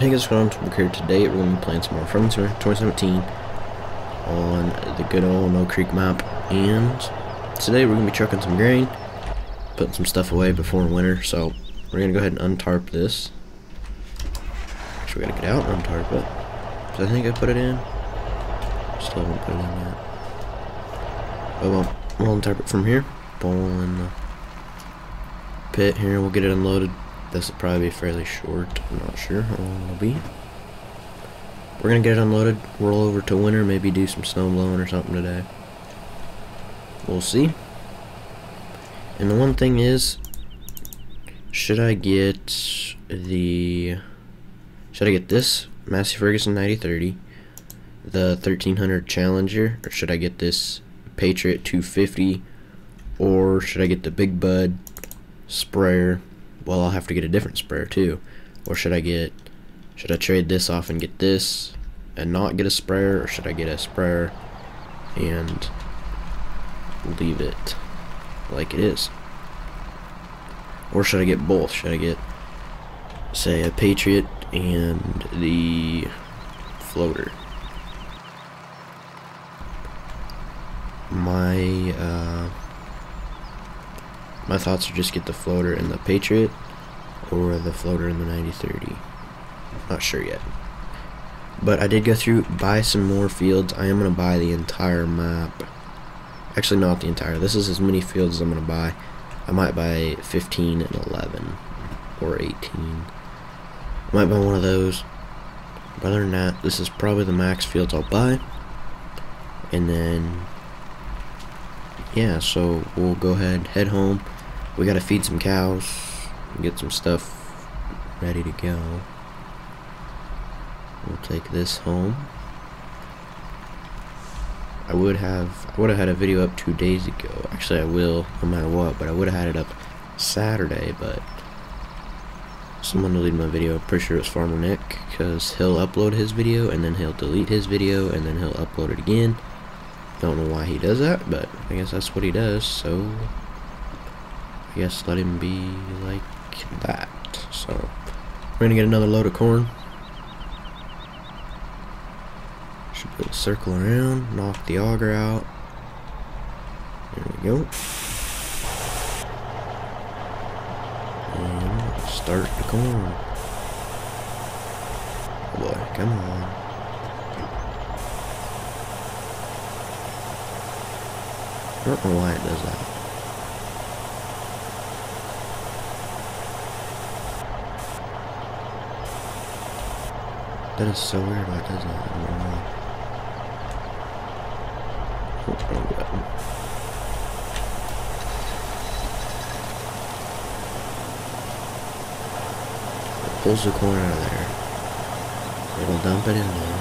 Hey guys, what's going on? We're here today. We're going to be playing some more Farming Simulator 2017 on the good old No Creek map. And today we're going to be trucking some grain, putting some stuff away before winter. So we're going to go ahead and untarp this. Actually, we got to get out and untarp it. Because I think I put it in. Still haven't put it in yet. Oh well, we'll untarp it from here. Pull in the pit here. We'll get it unloaded. This will probably be fairly short. I'm not sure how long it'll be. We're gonna get it unloaded, roll over to winter, maybe do some snow blowing or something today. We'll see. And the one thing is, should I get this Massey Ferguson 9030, the 1300 Challenger, or should I get this Patriot 250, or should I get the Big Bud Sprayer? Well, I'll have to get a different sprayer too. Or should I trade this off and get this and not get a sprayer, or should I get a sprayer and leave it like it is? Or should I get both? Should I get, say, a Patriot and the floater? My thoughts are just get the floater and the Patriot, or the floater and the 9030. Not sure yet. But I did go through, buy some more fields. I am going to buy the entire map. Actually, not the entire. This is as many fields as I'm going to buy. I might buy 15 and 11. Or 18. I might buy one of those. But other than that, this is probably the max fields I'll buy. And then, yeah, so we'll go ahead, head home. We gotta feed some cows, get some stuff ready to go. We'll take this home. I would have had a video up 2 days ago. Actually, I will, no matter what, but I would have had it up Saturday, but someone deleted my video. I'm pretty sure it was Farmer Nick, because he'll upload his video, and then he'll delete his video, and then he'll upload it again. Don't know why he does that, but I guess that's what he does, so I guess let him be like that. So we're gonna get another load of corn. Should be able to circle around, knock the auger out. There we go. And start the corn. Oh boy, come on. I don't know why it does that. That is so weird why it does that. I don't know why. Oops, wrong button. It pulls the corn out of there. It'll dump it in there.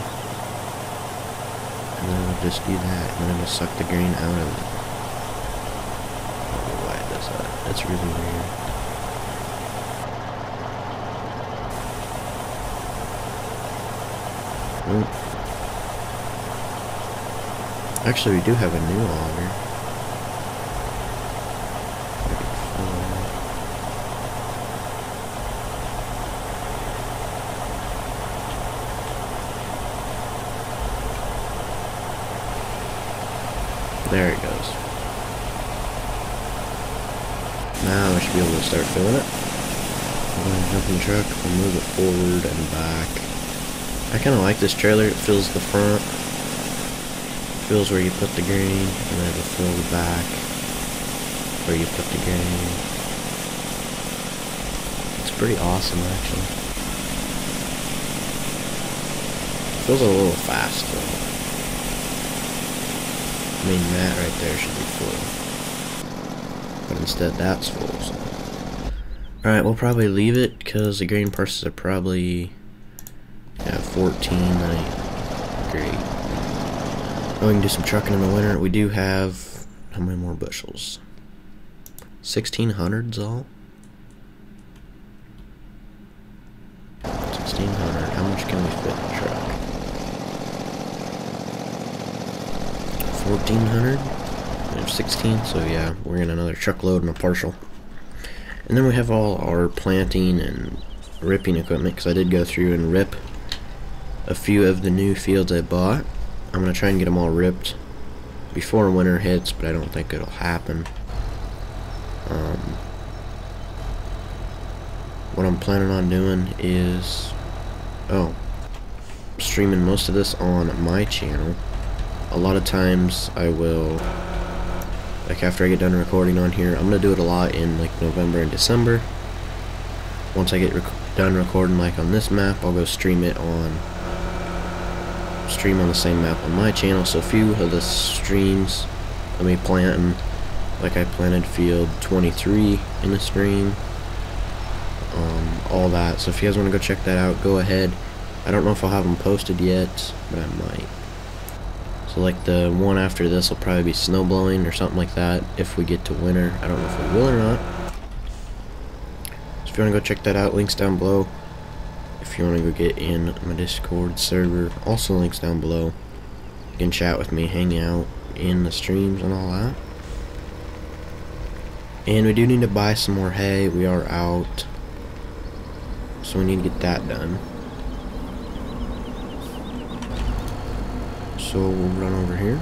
And then it'll just do that. And then it'll suck the grain out of it. That's really weird. Nope. Actually, we do have a new auger. There it goes. Now I should be able to start filling it. I'm going to jump in the truck, we'll move it forward and back. I kind of like this trailer. It fills the front, fills where you put the grain, and then it'll fill the back where you put the grain. It's pretty awesome, actually. It fills a little fast though. I mean, that right there should be full. But instead that's full, so. Alright, we'll probably leave it, because the grain prices are probably at 14, that ain't great. We can do some trucking in the winter. We do have, how many more bushels? 1,600's all? 1,600, how much can we fit in the truck? 1,400? We have 16, so yeah, we're in another truckload and a partial. And then we have all our planting and ripping equipment, because I did go through and rip a few of the new fields I bought. I'm going to try and get them all ripped before winter hits, but I don't think it'll happen. What I'm planning on doing is streaming most of this on my channel. A lot of times I will, like after I get done recording on here, I'm going to do it a lot in like November and December. Once I get done recording like on this map, I'll go stream on the same map on my channel. So a few of the streams of me planting, like I planted field 23 in the stream, all that. So if you guys want to go check that out, go ahead. I don't know if I'll have them posted yet, but I might. So like the one after this will probably be snow blowing or something like that if we get to winter. I don't know if we will or not. So if you want to go check that out, links down below. If you want to go get in my Discord server, also links down below. You can chat with me, hang out in the streams and all that. And we do need to buy some more hay. We are out, so we need to get that done. So we'll run over here,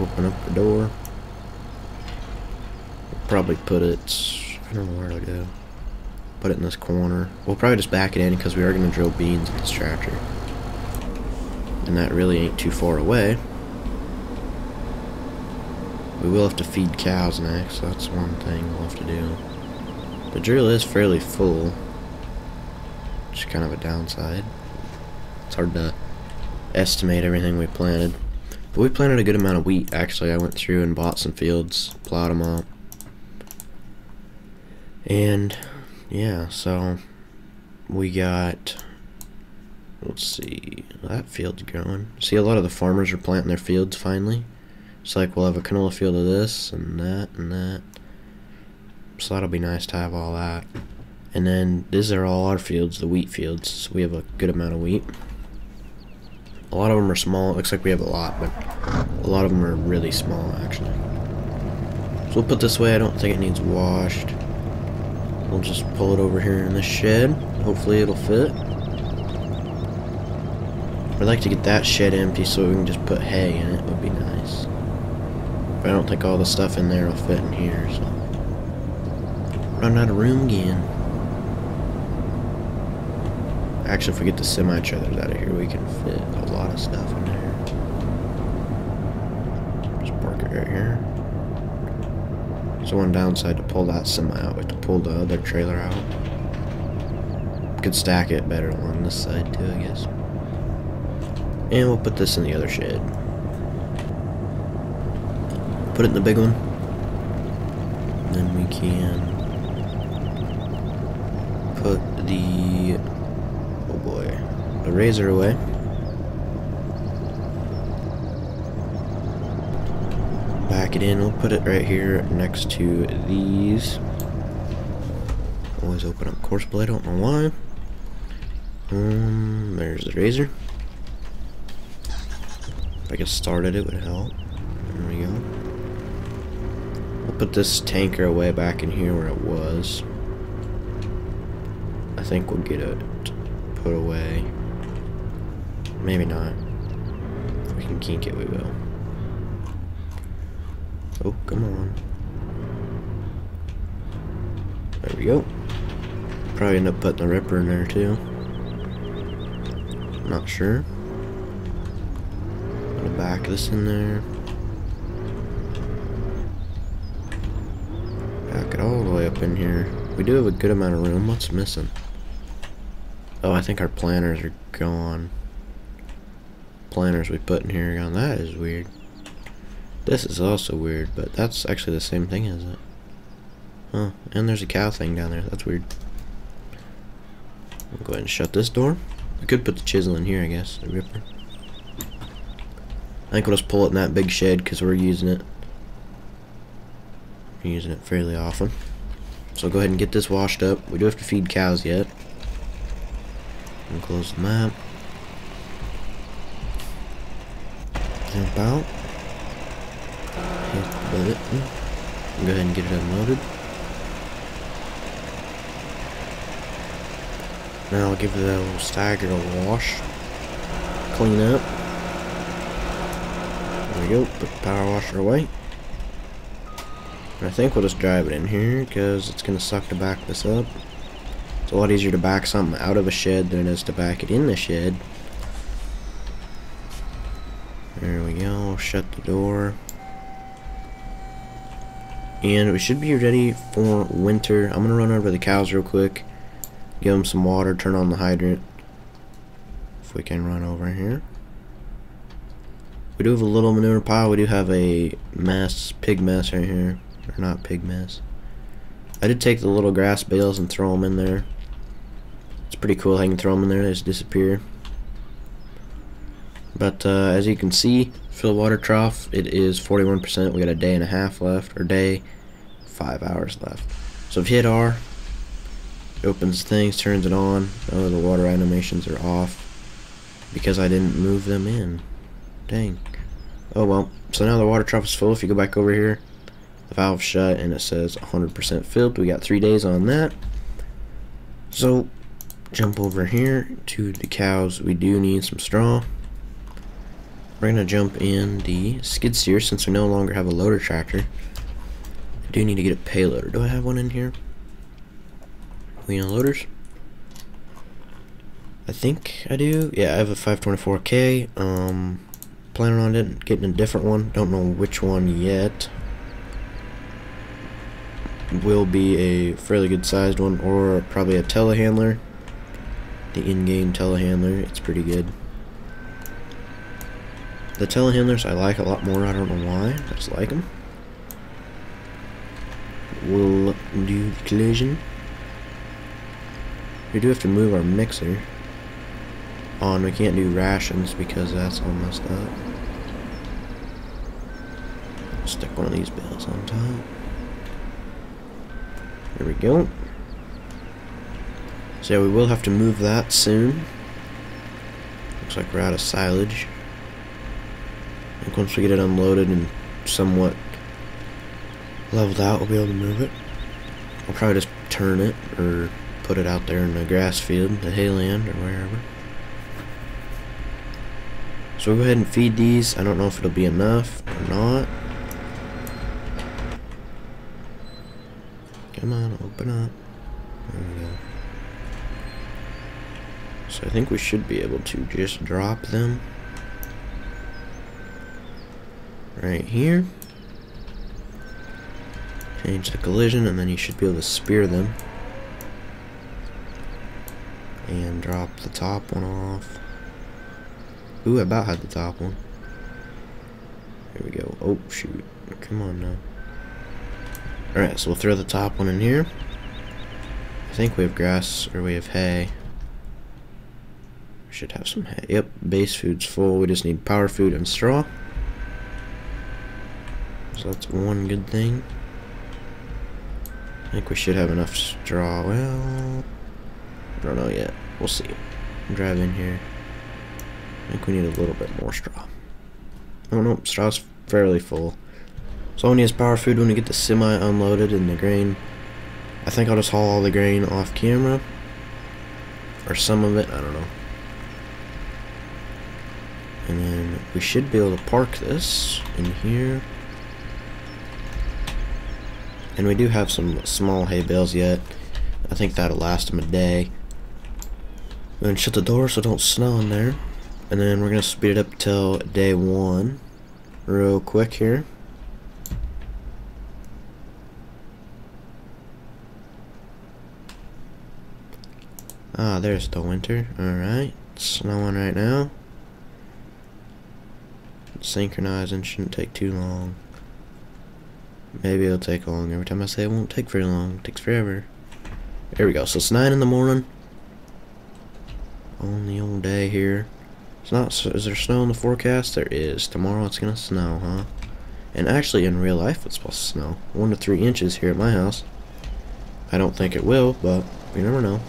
open up the door. We'll probably put it, I don't know where to go, put it in this corner. We'll probably just back it in because we are going to drill beans in this tractor, and that really ain't too far away. We will have to feed cows next, so that's one thing we'll have to do. The drill is fairly full, which is kind of a downside. It's hard to estimate everything we planted, but we planted a good amount of wheat. Actually, I went through and bought some fields, plowed them up, and yeah, so we got, let's see, that field's growing. See, a lot of the farmers are planting their fields finally. It's like we'll have a canola field of this and that and that, so that'll be nice to have all that. And then these are all our fields, the wheat fields, so we have a good amount of wheat. A lot of them are small. It looks like we have a lot, but a lot of them are really small actually. So we'll put this way. I don't think it needs washed. We'll just pull it over here in this shed. Hopefully it'll fit. I'd like to get that shed empty so we can just put hay in it. It would be nice. But I don't think all the stuff in there will fit in here, so run out of room again. Actually, if we get the semi-trailers out of here, we can fit a lot of stuff in there. Just park it right here. So one downside to pull that semi out, we have to pull the other trailer out. Could stack it better on this side too, I guess. And we'll put this in the other shed. Put it in the big one. Then we can put the, oh boy, the razor away. Back it in. We'll put it right here next to these. Always open up course blade. I don't know why. There's the razor. If I could start it, it would help. There we go. We'll put this tanker away back in here where it was. I think we'll get it put away. Maybe not. If we can kink it, we will. Oh, come on. There we go. Probably end up putting the ripper in there too. Not sure. I'm gonna back this in there. Back it all the way up in here. We do have a good amount of room. What's missing? Oh, I think our planters are gone. Planters we put in here are gone. That is weird. This is also weird, but that's actually the same thing, isn't it? Huh, and there's a cow thing down there. That's weird. We'll go ahead and shut this door. We could put the chisel in here, I guess. The ripper. I think we'll just pull it in that big shed because we're using it. We're using it fairly often. So go ahead and get this washed up. We do have to feed cows yet. And close the map. Jump out. Go ahead and get it unloaded. Now I'll give the little stagger a wash. Clean up. There we go. Put the power washer away. I think we'll just drive it in here because it's going to suck to back this up. It's a lot easier to back something out of a shed than it is to back it in the shed. There we go. Shut the door. And we should be ready for winter. I'm going to run over to the cows real quick. Give them some water. Turn on the hydrant. If we can run over here. We do have a little manure pile. We do have a mess, pig mess right here. Or not pig mess. I did take the little grass bales and throw them in there. It's pretty cool. I can throw them in there. They just disappear. But as you can see, for the water trough, it is 41%. We got a day and a half left, or day, 5 hours left. So if you hit R, it opens things, turns it on. Oh, the water animations are off because I didn't move them in. Dang. Oh well. So now the water trough is full. If you go back over here, the valve's shut and it says 100% filled. We got 3 days on that. So jump over here to the cows. We do need some straw. We're gonna jump in the skid steer since we no longer have a loader tractor. I do need to get a payloader. Do I have one in here? We on loaders? I think I do. Yeah, I have a 524K. Planning on it, getting a different one. Don't know which one yet. Will be a fairly good sized one, or probably a telehandler. The in-game telehandler, it's pretty good. The telehandlers I like a lot more. I don't know why. I just like them. We'll do the collision. We do have to move our mixer on. We can't do rations because that's all messed up. Stick one of these bells on top. There we go. So yeah, we will have to move that soon. Looks like we're out of silage. I think once we get it unloaded and somewhat leveled out, we'll be able to move it. I'll probably just turn it or put it out there in the grass field, the hayland, or wherever. So we'll go ahead and feed these. I don't know if it'll be enough or not. Come on, open up. There we go. So I think we should be able to just drop them right here. Change the collision, and then you should be able to spear them. And drop the top one off. Ooh, I about had the top one. Here we go. Oh, shoot. Come on now. Alright, so we'll throw the top one in here. I think we have grass, or we have hay. We should have some hay. Yep, base food's full. We just need power food and straw. So that's one good thing. I think we should have enough straw. Well, I don't know yet. We'll see. Drive in here. I think we need a little bit more straw. Oh no, straw's fairly full. So all we need is power food when we get the semi unloaded and the grain. I think I'll just haul all the grain off camera. Or some of it, I don't know. And then we should be able to park this in here. And we do have some small hay bales yet. I think that'll last them a day. We're gonna shut the door so it don't snow in there. And then we're gonna speed it up till day one. Real quick here. Ah, there's the winter. Alright. It's snowing right now. Synchronizing shouldn't take too long. Maybe it'll take long. Every time I say it won't take very long, it takes forever. There we go. So it's 9 in the morning. On the old day here. It's not. So is there snow in the forecast? There is. Tomorrow it's gonna snow, huh? And actually, in real life, it's supposed to snow 1 to 3 inches here at my house. I don't think it will, but you never know.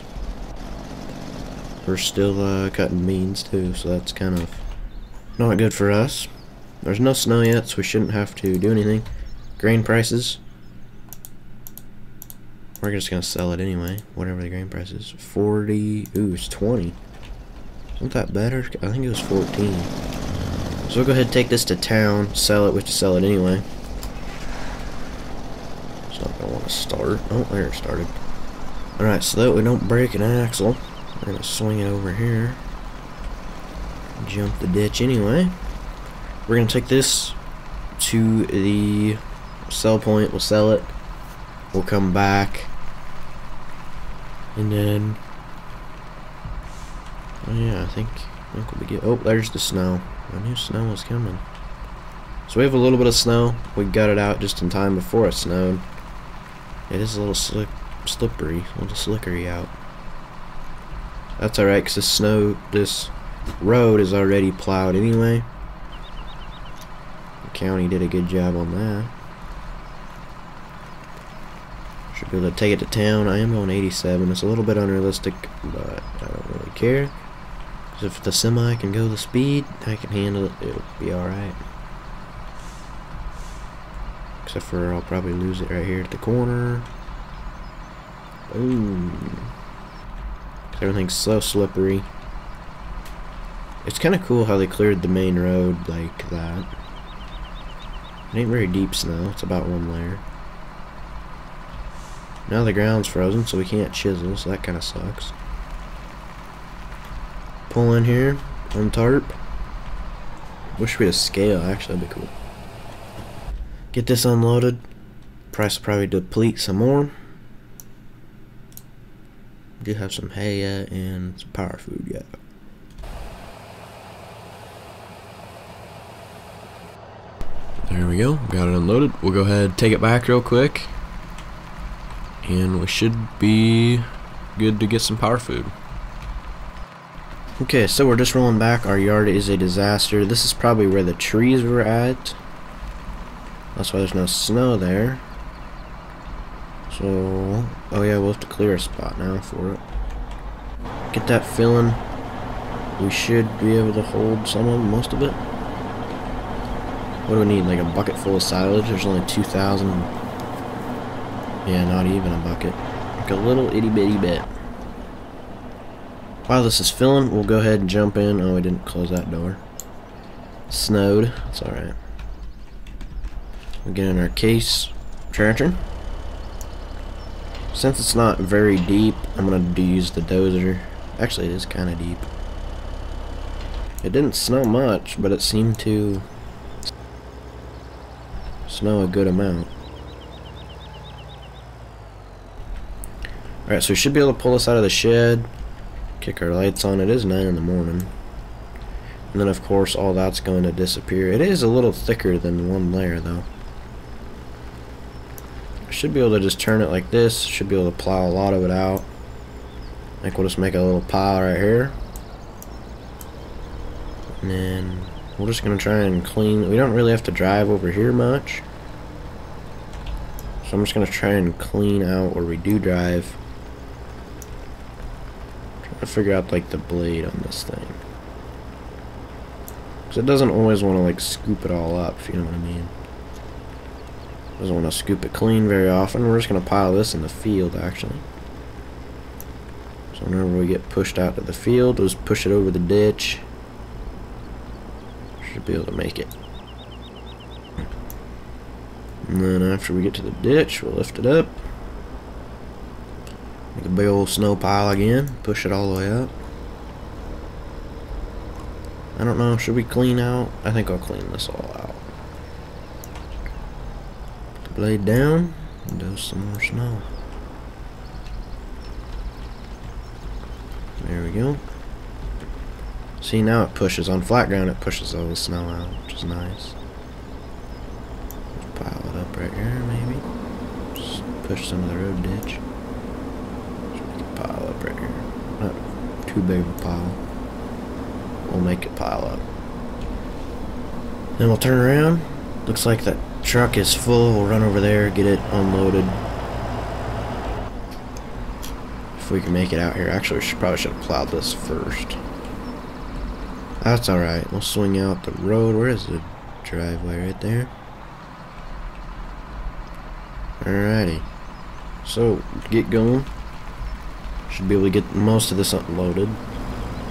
We're still cutting beans too, so that's kind of not good for us. There's no snow yet, so we shouldn't have to do anything. Grain prices. We're just gonna sell it anyway, whatever the grain price is. 40, ooh, it's 20. Isn't that better? I think it was 14. So we'll go ahead and take this to town, sell it. We have to sell it anyway. It's not gonna want to start. Oh, there it started. Alright, so that we don't break an axle, we're gonna swing it over here. Jump the ditch anyway. We're gonna take this to the sell point, we'll sell it. We'll come back, and then, oh yeah, I think we'll be good. Oh, there's the snow. I knew snow was coming. So we have a little bit of snow. We got it out just in time before it snowed. It is a little slippery, a little slickery out. That's alright, because this road is already plowed anyway. The county did a good job on that. Should be able to take it to town. I am going 87. It's a little bit unrealistic, but I don't really care. Because if the semi can go the speed, I can handle it. It'll be alright. Except for I'll probably lose it right here at the corner. Ooh. Because everything's so slippery. It's kind of cool how they cleared the main road like that. It ain't very deep snow. It's about one layer. Now the ground's frozen, so we can't chisel, so that kind of sucks. Pull in here, untarp. Wish we had a scale, actually, that'd be cool. Get this unloaded. Price will probably deplete some more. Do have some hay yet and some power food yet. There we go, got it unloaded. We'll go ahead and take it back real quick. And we should be good to get some power food. Okay, so we're just rolling back. Our yard is a disaster. This is probably where the trees were at. That's why there's no snow there. So, oh yeah, we'll have to clear a spot now for it. Get that filling. We should be able to hold some of it, most of it. What do we need, like a bucket full of silage? There's only 2,000. Yeah, not even a bucket. Like a little itty bitty bit. While this is filling, we'll go ahead and jump in. Oh, we didn't close that door. Snowed. It's alright. We'll get in our case tractor. Since it's not very deep, I'm going to use the dozer. Actually, it is kind of deep. It didn't snow much, but it seemed to snow a good amount. Alright, so we should be able to pull this out of the shed, kick our lights on. It is 9 in the morning. And then, of course, all that's going to disappear. It is a little thicker than one layer, though. I should be able to just turn it like this. Should be able to plow a lot of it out. I think we'll just make a little pile right here. And then we're just going to try and clean. We don't really have to drive over here much. So I'm just going to try and clean out where we do drive. I figure out like the blade on this thing, because it doesn't always want to like scoop it all up, if you know what I mean. Doesn't want to scoop it clean very often. We're just gonna pile this in the field, actually. So whenever we get pushed out to the field, we'll just push it over the ditch. Should be able to make it. And then after we get to the ditch, we'll lift it up. Make a big old snow pile again. Push it all the way up. I don't know. Should we clean out? I think I'll clean this all out. Put the blade down. And do some more snow. There we go. See, now it pushes. On flat ground, it pushes all the snow out, which is nice. Just pile it up right here, maybe. Just push some of the road ditch. Pile up right here. Not too big of a pile. We'll make it pile up. Then we'll turn around. Looks like that truck is full. We'll run over there, get it unloaded. If we can make it out here. Actually, we probably should have plowed this first. That's alright. We'll swing out the road. Where is the driveway? Right there. Alrighty. So, get going. Should be able to get most of this unloaded.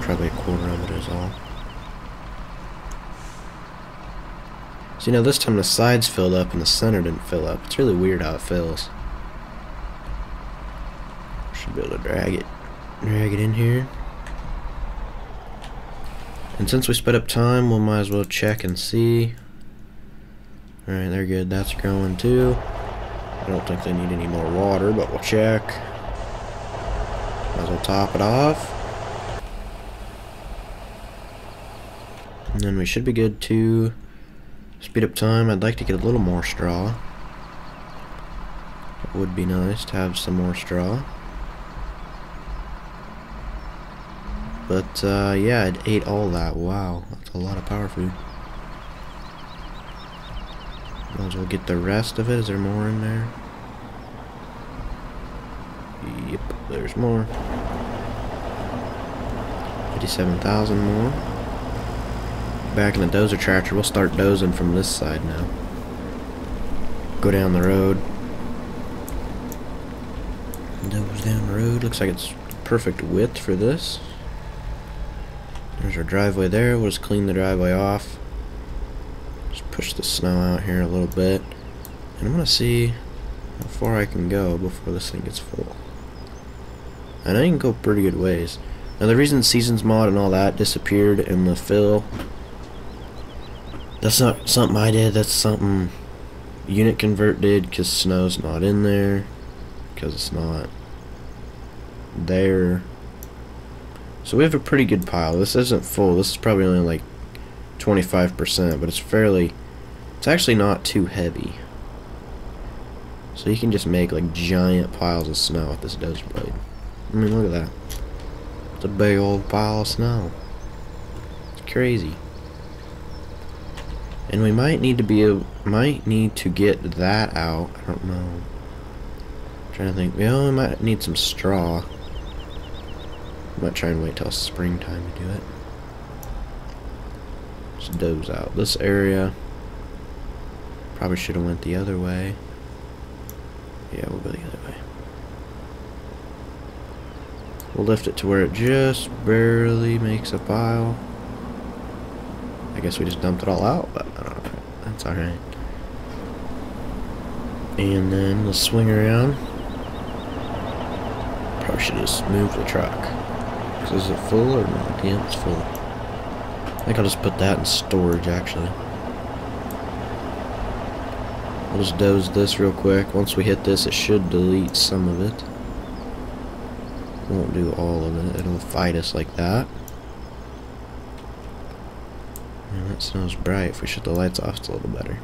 Probably a quarter of it is all. So, you know, this time the sides filled up and the center didn't fill up. It's really weird how it fills. Should be able to drag it. Drag it in here. And since we sped up time, we might as well check and see. Alright, they're good. That's growing too. I don't think they need any more water, but we'll check. Might as well top it off. And then we should be good to speed up time. I'd like to get a little more straw. It would be nice to have some more straw. But, yeah, it ate all that. Wow, that's a lot of power food. Might as well get the rest of it. Is there more in there? Yep, there's more. 57,000 more. Back in the dozer tractor, we'll start dozing from this side now. Go down the road. Doze down the road. Looks like it's perfect width for this. There's our driveway there. We'll just clean the driveway off. Just push the snow out here a little bit. And I'm going to see how far I can go before this thing gets full. And I can go pretty good ways. Now the reason Seasons mod and all that disappeared in the fill, that's not something I did. That's something Unit Convert did, because snow's not in there. Because it's not there. So we have a pretty good pile. This isn't full. This is probably only like 25%, but it's fairly... It's actually not too heavy. So you can just make like giant piles of snow with this dozer blade. I mean, look at that. It's a big old pile of snow. It's crazy. And we might need to be able... Might need to get that out. I don't know. I'm trying to think. We only might need some straw. I might try and wait till springtime to do it. Just doze out this area. Probably should have went the other way. Yeah, we'll go the other way. We'll lift it to where it just barely makes a pile. I guess we just dumped it all out, but I don't know. That's alright. And then we'll swing around. Probably should just move the truck. Is it full or not? Yeah, it's full. I think I'll just put that in storage, actually. We'll just doze this real quick. Once we hit this, it should delete some of it. It won't do all of it. It'll fight us like that. Man, that snow's bright. If we shut the lights off, it's a little better.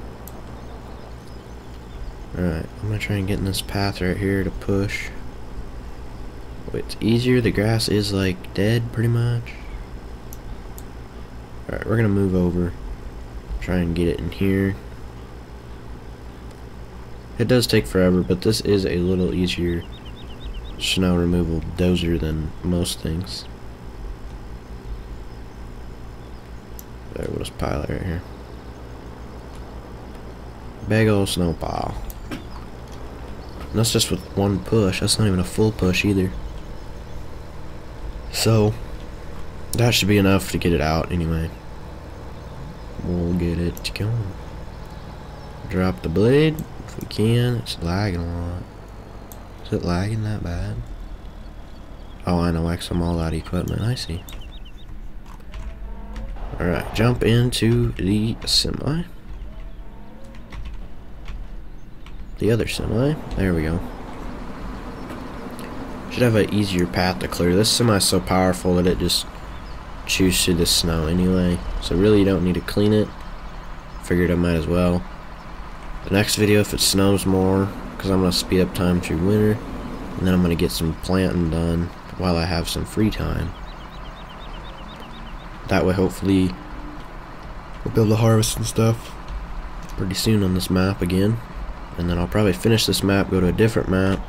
Alright, I'm going to try and get in this path right here to push. It's easier, the grass is like dead pretty much. Alright, we're gonna move over, try and get it in here. It does take forever, but this is a little easier snow removal dozer than most things. There, we'll just pile it right here. Big old snow pile. And that's just with one push, that's not even a full push either. So, that should be enough to get it out anyway. We'll get it going. Drop the blade if we can. It's lagging a lot. Is it lagging that bad? Oh, I know, because I'm all out of equipment. I see. Alright, jump into the semi. The other semi. There we go. Should have an easier path to clear. This semi is so powerful that it just chews through the snow anyway. So really you don't need to clean it. Figured I might as well. The next video, if it snows more, because I'm going to speed up time through winter. And then I'm going to get some planting done while I have some free time. That way hopefully we'll be able to harvest and stuff pretty soon on this map again. And then I'll probably finish this map, go to a different map.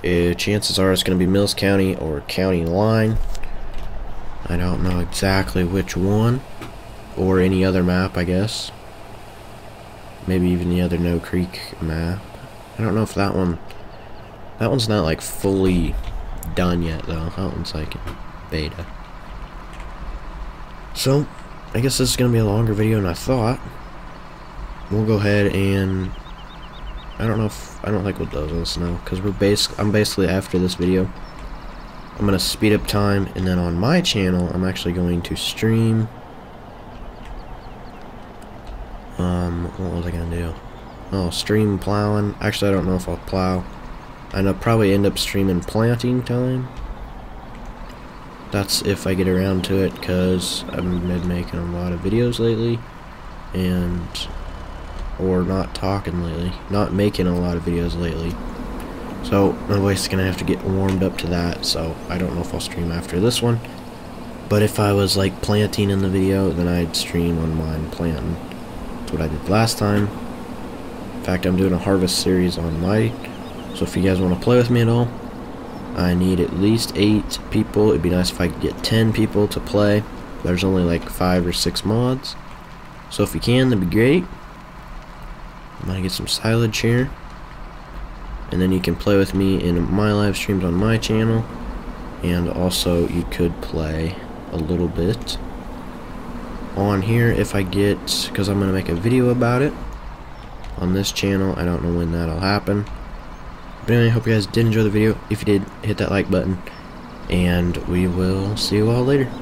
Chances are it's going to be Mills County or County Line. I don't know exactly which one, or any other map, I guess. Maybe even the other No Creek map. I don't know if that one That one's not like fully done yet though. That one's like beta. So I guess this is gonna be a longer video than I thought. We'll go ahead and I don't know if I don't like what does this now because we're basically after this video I'm gonna speed up time, and then on my channel I'm actually going to stream. What was I gonna do? Oh, stream plowing. Actually, I don't know if I'll plow. I'll probably end up streaming planting time. That's if I get around to it, because I've been making a lot of videos lately, or not talking lately, not making a lot of videos lately. So my voice is gonna have to get warmed up to that. So I don't know if I'll stream after this one, but if I was like planting in the video, then I'd stream on mine planting. That's what I did last time. In fact, I'm doing a harvest series on my. So if you guys want to play with me at all, I need at least 8 people. It'd be nice if I could get 10 people to play. There's only like 5 or 6 mods. So if you can, that'd be great. I'm gonna get some silage here. And then you can play with me in my live streams on my channel. And also you could play a little bit on here if I get, because I'm gonna make a video about it on this channel. I don't know when that'll happen. But anyway, I hope you guys did enjoy the video. If you did, hit that like button. And we will see you all later.